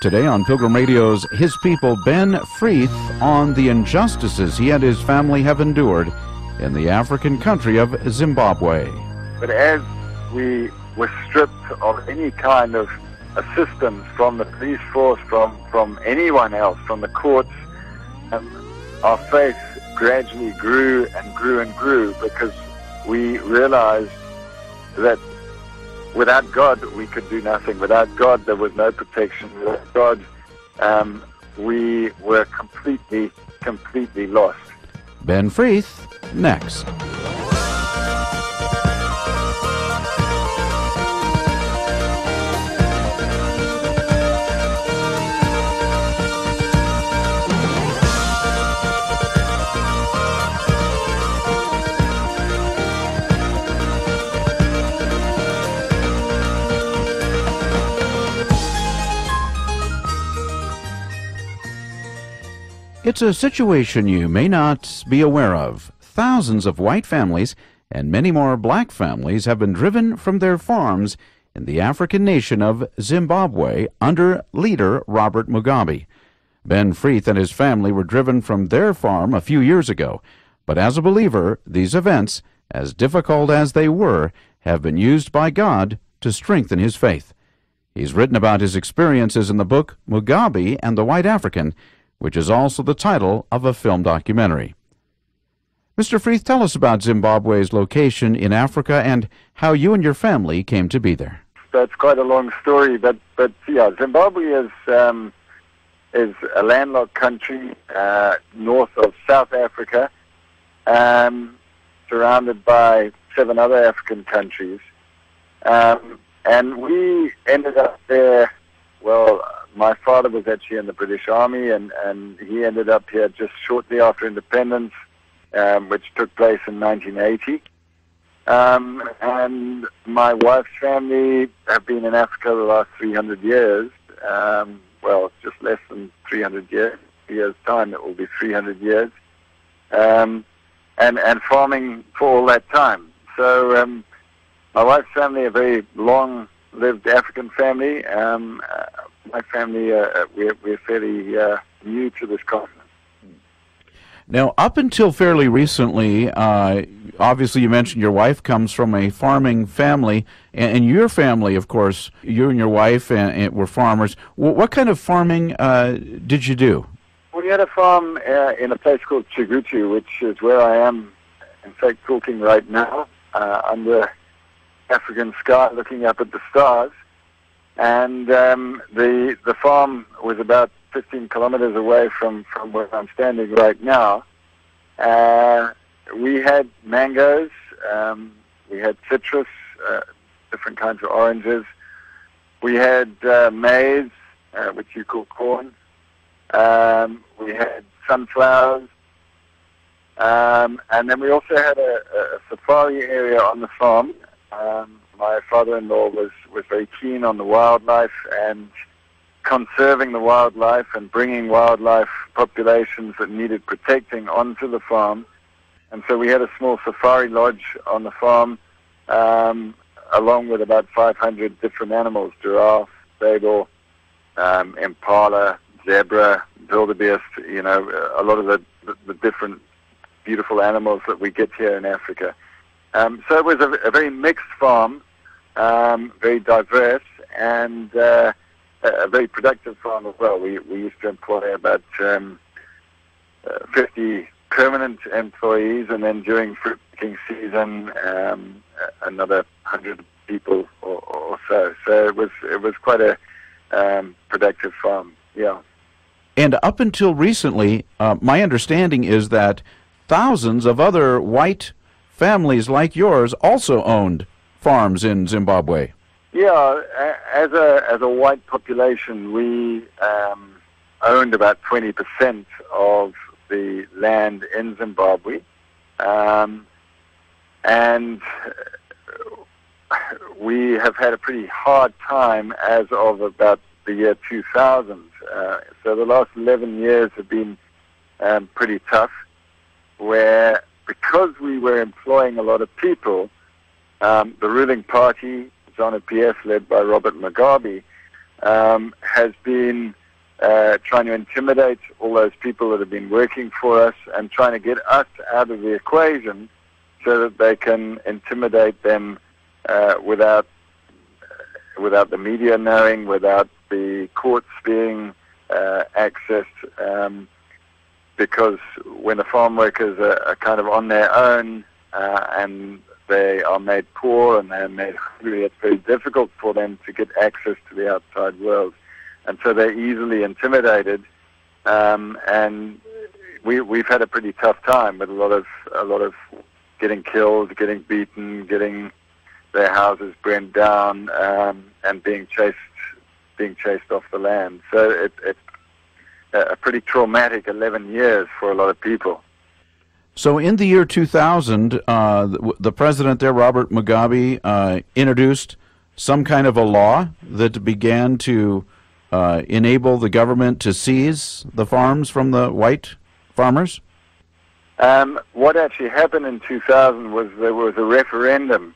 Today on Pilgrim Radio's His People, Ben Freeth on the injustices he and his family have endured in the African country of Zimbabwe. But as we were stripped of any kind of assistance from the police force, from anyone else, from the courts, our faith gradually grew and grew and grew, because we realized that without God we could do nothing. Without God there was no protection. Without God we were completely lost. Ben Freeth, next. It's a situation you may not be aware of. Thousands of white families and many more black families have been driven from their farms in the African nation of Zimbabwe under leader Robert Mugabe. Ben Freeth and his family were driven from their farm a few years ago, but as a believer, these events, as difficult as they were, have been used by God to strengthen his faith. He's written about his experiences in the book Mugabe and the White African, which is also the title of a film documentary. Mr. Freeth, tell us about Zimbabwe's location in Africa and how you and your family came to be there. That's quite a long story, but yeah, Zimbabwe is a landlocked country north of South Africa, surrounded by 7 other African countries. And we ended up there, well, my father was actually in the British Army, and he ended up here just shortly after independence, which took place in 1980. And my wife's family have been in Africa the last 300 years. Well, just less than 300 years. In a year's time, it will be 300 years. And farming for all that time. So my wife's family, a very long-lived African family. My family, we're fairly new to this continent. Now, up until fairly recently, obviously you mentioned your wife comes from a farming family, and your family, of course, you and your wife and were farmers. What kind of farming did you do? We had a farm in a place called Chegutu, which is where I am, in fact, talking right now, under African sky, looking up at the stars. And the farm was about 15 kilometers away from where I'm standing right now. We had mangoes, we had citrus, different kinds of oranges. We had maize, which you call corn. We had sunflowers. And then we also had a safari area on the farm. My father-in-law was very keen on the wildlife and conserving the wildlife and bringing wildlife populations that needed protecting onto the farm. And so we had a small safari lodge on the farm, along with about 500 different animals: giraffe, sable, impala, zebra, wildebeest, you know, a lot of the different beautiful animals that we get here in Africa. So it was a very mixed farm, very diverse, and a very productive farm as well. We used to employ about 50 permanent employees, and then during fruit picking season, another 100 people or so. So it was quite a productive farm. Yeah. And up until recently, my understanding is that thousands of other white families like yours also owned farms in Zimbabwe. Yeah, as a white population, we owned about 20% of the land in Zimbabwe, and we have had a pretty hard time as of about the year 2000. So the last 11 years have been pretty tough, where, because we were employing a lot of people, the ruling party, ZANU PF, led by Robert Mugabe, has been trying to intimidate all those people that have been working for us and trying to get us out of the equation so that they can intimidate them without the media knowing, without the courts being accessed, because when the farm workers are kind of on their own and they are made poor and they're made hungry, it's very difficult for them to get access to the outside world. And so they're easily intimidated. And we've had a pretty tough time with a lot of getting killed, getting beaten, getting their houses burned down, and being chased off the land. So it's a pretty traumatic 11 years for a lot of people. So in the year 2000, the president there, Robert Mugabe, introduced some kind of a law that began to enable the government to seize the farms from the white farmers? What actually happened in 2000 was there was a referendum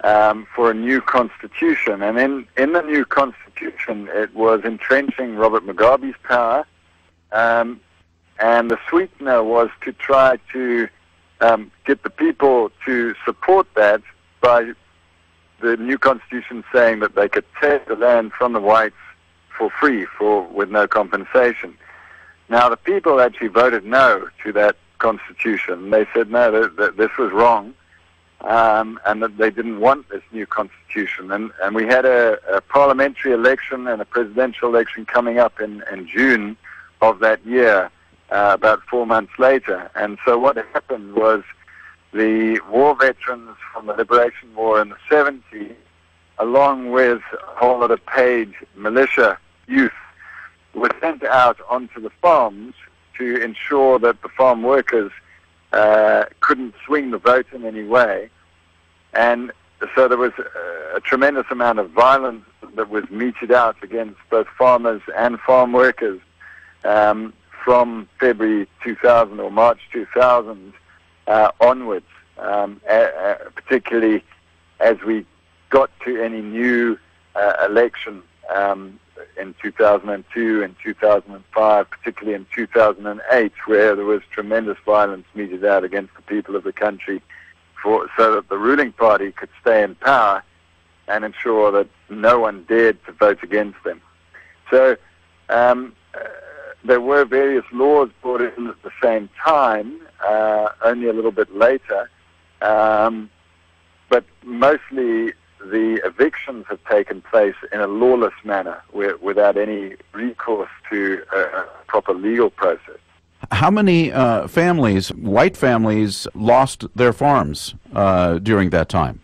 for a new constitution. And in the new constitution, it was entrenching Robert Mugabe's power. And the sweetener was to try to get the people to support that by the new constitution saying that they could take the land from the whites for free, with no compensation. Now, the people actually voted no to that constitution. They said, no, that this was wrong, and that they didn't want this new constitution. And we had a parliamentary election and a presidential election coming up in June of that year, about 4 months later. And so what happened was the war veterans from the Liberation War in the 70s, along with a whole lot of paid militia youth, were sent out onto the farms to ensure that the farm workers couldn't swing the vote in any way. And so there was a tremendous amount of violence that was meted out against both farmers and farm workers from February 2000 or March 2000 onwards, particularly as we got to any new election in 2002 and 2005, particularly in 2008, where there was tremendous violence meted out against the people of the country so that the ruling party could stay in power and ensure that no one dared to vote against them. So there were various laws brought in at the same time, only a little bit later, but mostly the evictions have taken place in a lawless manner without any recourse to a proper legal process. How many families, white families, lost their farms during that time?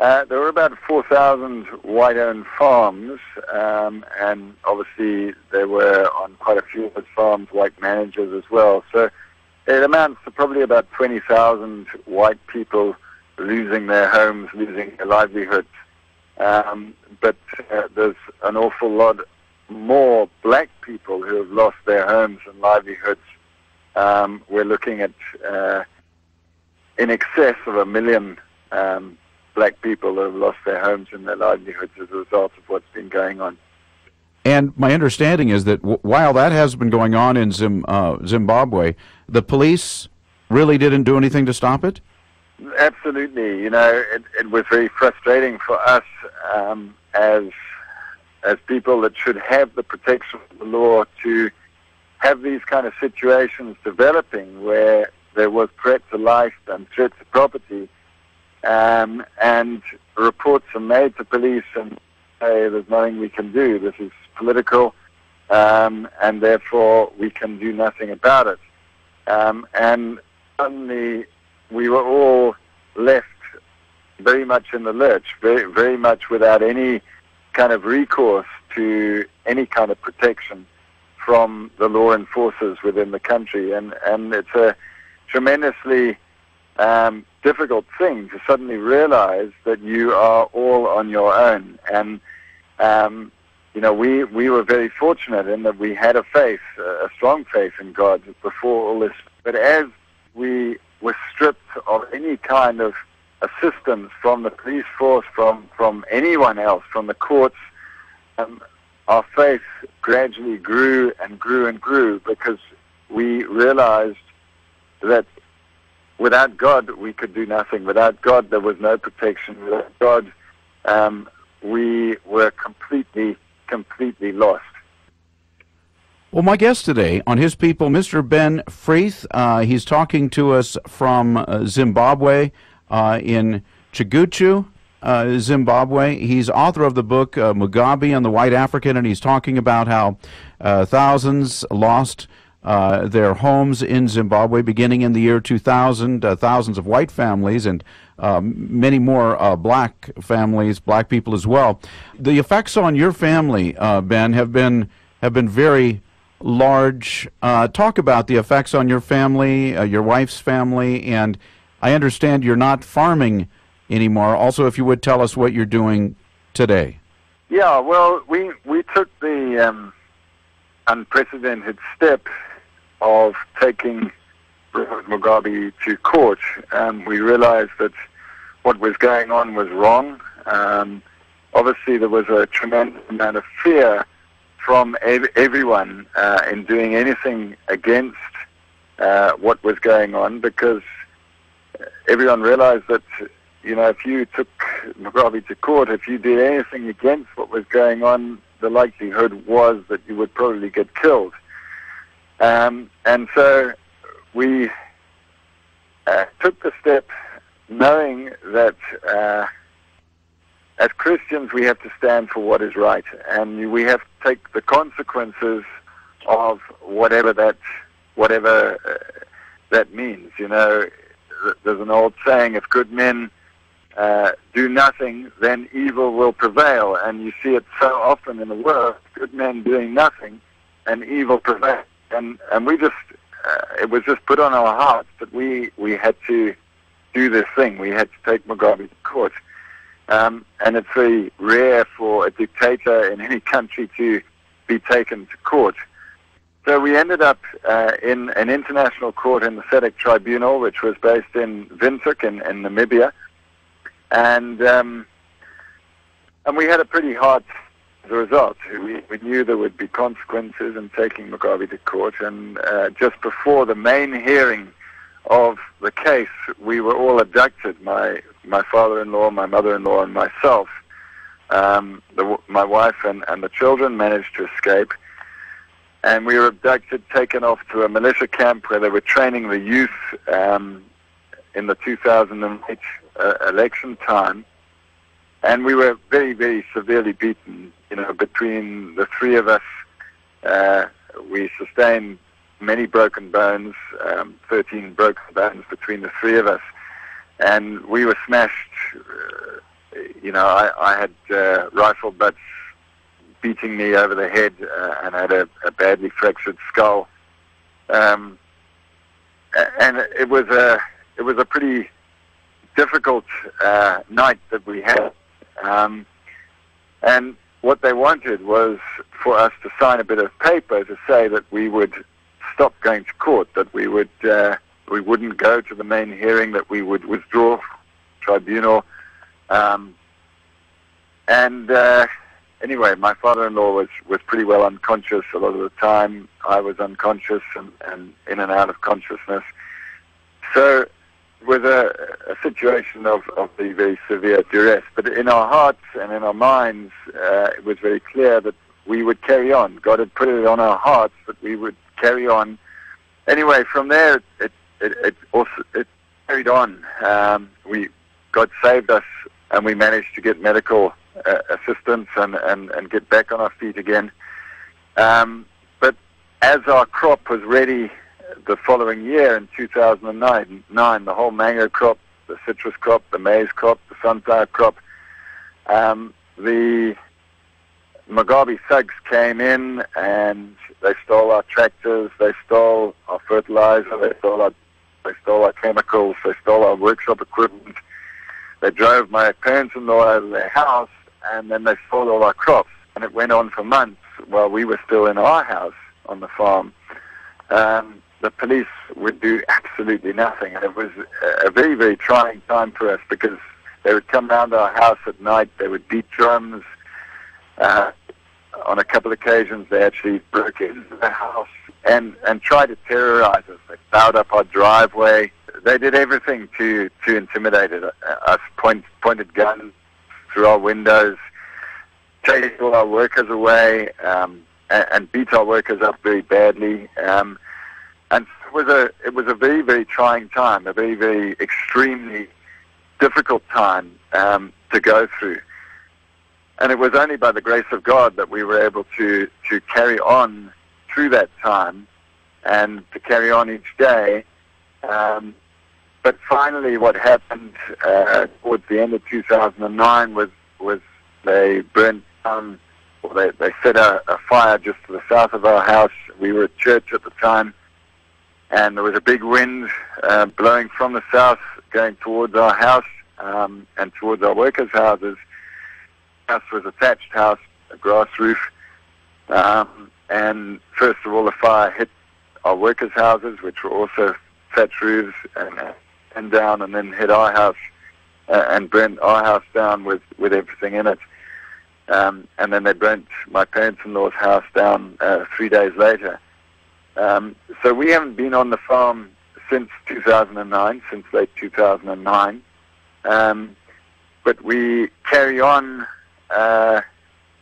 There were about 4,000 white-owned farms, and obviously they were on quite a few of those farms, white managers as well. So it amounts to probably about 20,000 white people losing their homes, losing their livelihoods. But there's an awful lot more black people who have lost their homes and livelihoods. We're looking at in excess of 1 million black people that have lost their homes and their livelihoods as a result of what's been going on. And my understanding is that while that has been going on in Zimbabwe, the police really didn't do anything to stop it? Absolutely. You know, it was very frustrating for us as people that should have the protection of the law to have these kind of situations developing where there was threat to life and threat to property. And reports are made to police and say there's nothing we can do, this is political, and therefore we can do nothing about it. And suddenly we were all left very much in the lurch, very, very much without any kind of recourse to any kind of protection from the law enforcers within the country. And it's a tremendously difficult thing to suddenly realize that you are all on your own. And you know, we were very fortunate in that we had a faith, a strong faith in God before all this. But as we were stripped of any kind of assistance from the police force, from anyone else, from the courts, our faith gradually grew and grew and grew, because we realized that without God, we could do nothing. Without God, there was no protection. Without God, we were completely lost. Well, my guest today on His People, Mr. Ben Freeth, he's talking to us from Zimbabwe, in Chegutu, Zimbabwe. He's author of the book Mugabe and the White African, and he's talking about how thousands lost their homes in Zimbabwe beginning in the year 2000. Thousands of white families and many more black families, black people as well. The effects on your family, Ben, have been very large. Talk about the effects on your family, your wife's family, and I understand you're not farming anymore. Also, if you would tell us what you're doing today. Yeah, well, we took the unprecedented step of taking Robert Mugabe to court. We realized that what was going on was wrong. Obviously, there was a tremendous amount of fear from everyone in doing anything against what was going on, because everyone realized that, you know, if you took Mugabe to court, if you did anything against what was going on, the likelihood was that you would probably get killed. And so we took the step knowing that as Christians we have to stand for what is right, and we have to take the consequences of whatever that means. You know, there's an old saying, if good men do nothing, then evil will prevail, and you see it so often in the world, good men doing nothing and evil prevails. And we just, it was just put on our hearts that we had to do this thing. We had to take Mugabe to court. And it's very rare for a dictator in any country to be taken to court. So we ended up in an international court in the Sedek Tribunal, which was based in Windhoek in Namibia. And we had a pretty hard time. The result, we knew there would be consequences in taking Mugabe to court, and just before the main hearing of the case, we were all abducted, my father-in-law, my mother-in-law, and myself. My wife and the children managed to escape, and we were abducted, taken off to a militia camp where they were training the youth in the 2008 election time. And we were very, very severely beaten. You know, between the three of us, we sustained many broken bones, 13 broken bones between the three of us. And we were smashed. You know, I had rifle butts beating me over the head, and I had a badly fractured skull. And it was a pretty difficult night that we had. And what they wanted was for us to sign a bit of paper to say that we would stop going to court, that we wouldn't go to the main hearing, that we would withdraw from the tribunal. Anyway, my father-in-law was pretty well unconscious a lot of the time. I was unconscious and in and out of consciousness. So with a situation of the very severe duress. But in our hearts and in our minds, it was very clear that we would carry on. God had put it on our hearts that we would carry on. Anyway, from there, it carried on. God saved us, and we managed to get medical assistance and get back on our feet again. But as our crop was ready, the following year, in 2009, the whole mango crop, the citrus crop, the maize crop, the sunflower crop, the Mugabe thugs came in and they stole our tractors, they stole our fertilizer, they stole our chemicals, they stole our workshop equipment. They drove my parents-in-law out of their house, and then they stole all our crops. And it went on for months while we were still in our house on the farm. The police would do absolutely nothing, and it was a very, very trying time for us, because they would come round our house at night, they would beat drums. on a couple of occasions they actually broke into the house and tried to terrorize us. They bowed up our driveway. They did everything to intimidate us, pointed guns through our windows, chased all our workers away, and beat our workers up very badly. And it was a very, very trying time, a very, very extremely difficult time to go through. And it was only by the grace of God that we were able to carry on through that time and to carry on each day. But finally what happened towards the end of 2009 was they burnt down, or they set a fire just to the south of our house. We were at church at the time, and there was a big wind blowing from the south going towards our house and towards our workers' houses. The house was a thatched house, a grass roof, and first of all the fire hit our workers' houses, which were also thatched roofs, and down, and then hit our house and burnt our house down with everything in it. And then they burnt my parents-in-law's house down 3 days later. So we haven't been on the farm since 2009, since late 2009. But we carry on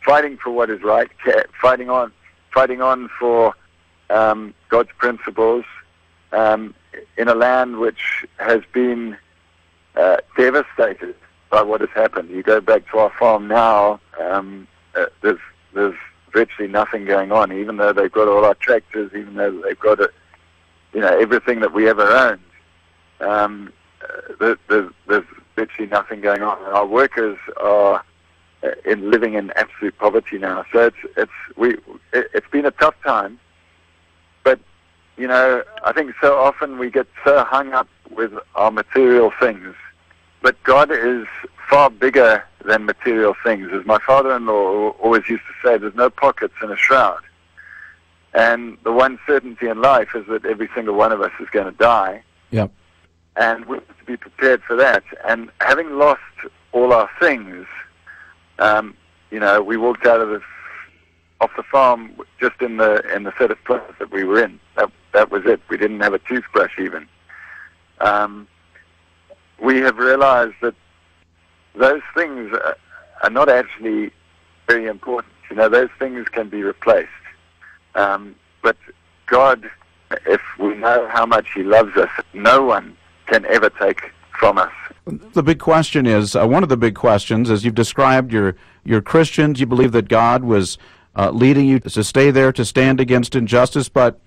fighting for what is right, fighting on for God's principles in a land which has been devastated by what has happened. You go back to our farm now, there's virtually nothing going on, even though they've got all our tractors, even though they've got everything that we ever owned. There's virtually nothing going on. And our workers are living in absolute poverty now. So it's been a tough time. But I think so often we get so hung up with our material things. But God is far bigger than material things. As my father-in-law always used to say, there's no pockets in a shroud. And the one certainty in life is that every single one of us is going to die. Yep. And we have to be prepared for that. And having lost all our things, we walked out of off the farm just in the set of clothes that we were in. That was it. We didn't have a toothbrush even. We have realized that those things are not actually very important. Those things can be replaced. But God, if we know how much He loves us, no one can ever take from us. The big question is, one of the big questions, as you've described, you're Christians, you believe that God was leading you to stay there, to stand against injustice, but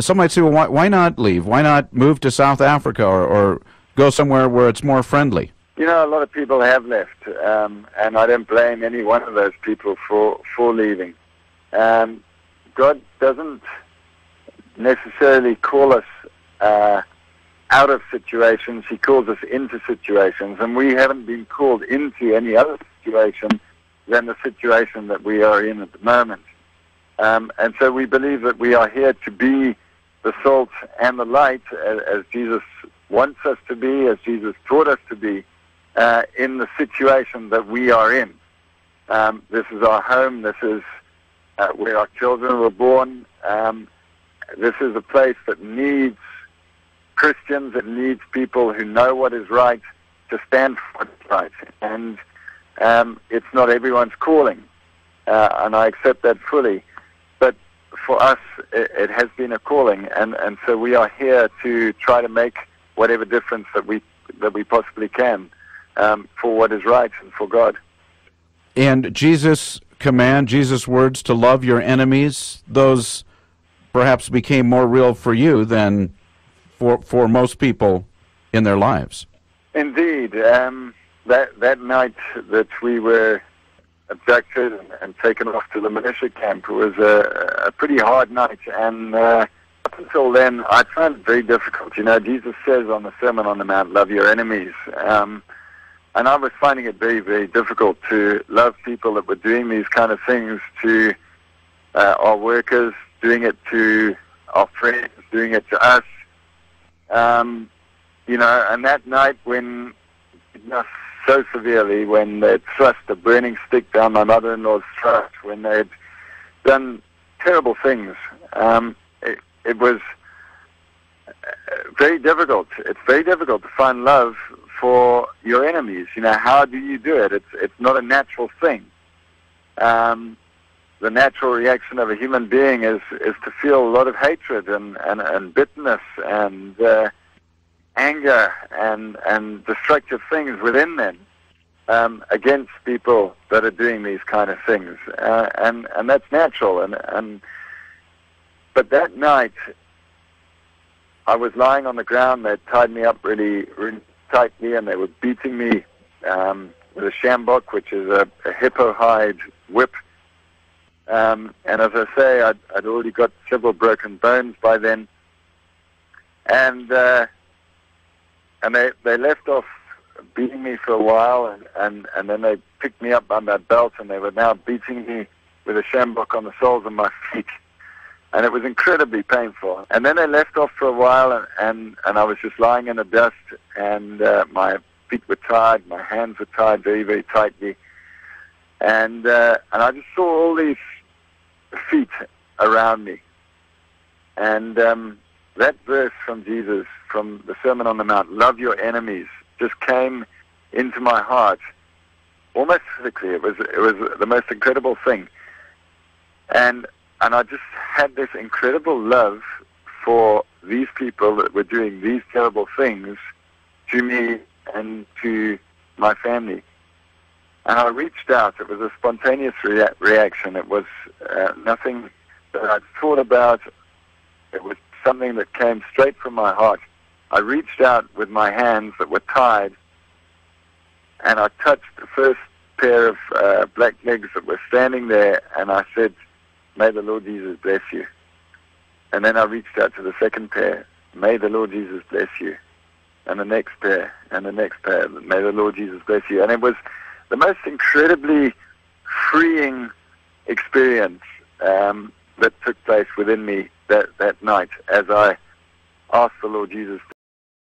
some might say, well, why not leave? Why not move to South Africa or go somewhere where it's more friendly? A lot of people have left, and I don't blame any one of those people for leaving. God doesn't necessarily call us out of situations. He calls us into situations, and we haven't been called into any other situation than the situation that we are in at the moment. And so we believe that we are here to be the salt and the light, as Jesus wants us to be, as Jesus taught us to be, in the situation that we are in. This is our home. This is where our children were born. This is a place that needs Christians, it needs people who know what is right to stand for what is right. And it's not everyone's calling, and I accept that fully. But for us, it has been a calling, and so we are here to try to make whatever difference that we possibly can for what is right and for God. And Jesus' command, Jesus' words to love your enemies, those perhaps became more real for you than for most people in their lives. Indeed. That night that we were abducted and taken off to the militia camp was a pretty hard night, and up until then I found it very difficult. Jesus says on the Sermon on the Mount, love your enemies. And I was finding it very, very difficult to love people that were doing these kind of things to our workers, doing it to our friends, doing it to us. And that night when so severely when they'd thrust a burning stick down my mother-in-law's throat, when they'd done terrible things. It was very difficult. It's very difficult to find love for your enemies. You know, how do you do it? It's not a natural thing. The natural reaction of a human being is to feel a lot of hatred and bitterness and anger and destructive things within them against people that are doing these kind of things. And that's natural. But that night, I was lying on the ground. They tied me up really, really tightly, and they were beating me with a shambok, which is a hippo hide whip. And as I say, I'd already got several broken bones by then. And they left off beating me for a while, and then they picked me up by my belt, and they were now beating me with a shambok on the soles of my feet. And it was incredibly painful. And then they left off for a while, and I was just lying in the dust, and my feet were tied, my hands were tied very, very tightly. And I just saw all these feet around me. And that verse from Jesus, from the Sermon on the Mount, love your enemies, just came into my heart almost physically. It was the most incredible thing. And I just had this incredible love for these people that were doing these terrible things to me and to my family. And I reached out. It was a spontaneous reaction. It was nothing that I'd thought about. It was something that came straight from my heart. I reached out with my hands that were tied, and I touched the first pair of black legs that were standing there, and I said, "May the Lord Jesus bless you." And then I reached out to the second pair, "May the Lord Jesus bless you." And the next pair, and the next pair, "May the Lord Jesus bless you." And it was the most incredibly freeing experience that took place within me that night as I asked the Lord Jesus